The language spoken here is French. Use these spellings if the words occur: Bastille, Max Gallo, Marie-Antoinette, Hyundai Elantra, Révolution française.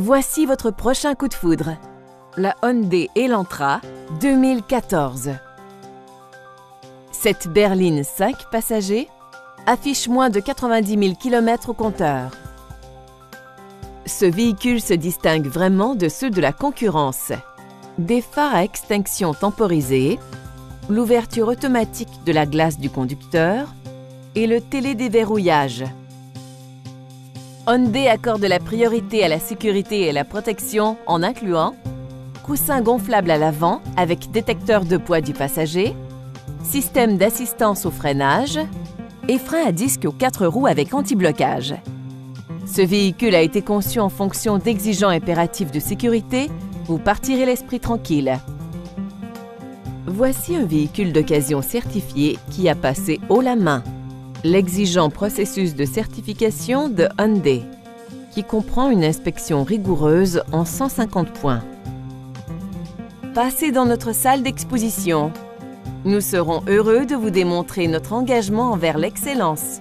Voici votre prochain coup de foudre, la Hyundai Elantra 2014. Cette berline 5 passagers affiche moins de 90 000 km au compteur. Ce véhicule se distingue vraiment de ceux de la concurrence. Des phares à extinction temporisée, l'ouverture automatique de la glace du conducteur et le télédéverrouillage. Hyundai accorde la priorité à la sécurité et à la protection en incluant coussin gonflable à l'avant avec détecteur de poids du passager, système d'assistance au freinage et frein à disque aux 4 roues avec anti-blocage. Ce véhicule a été conçu en fonction d'exigeants impératifs de sécurité. Vous partirez l'esprit tranquille. Voici un véhicule d'occasion certifié qui a passé haut la main l'exigeant processus de certification de Hyundai, qui comprend une inspection rigoureuse en 150 points. Passez dans notre salle d'exposition. Nous serons heureux de vous démontrer notre engagement envers l'excellence.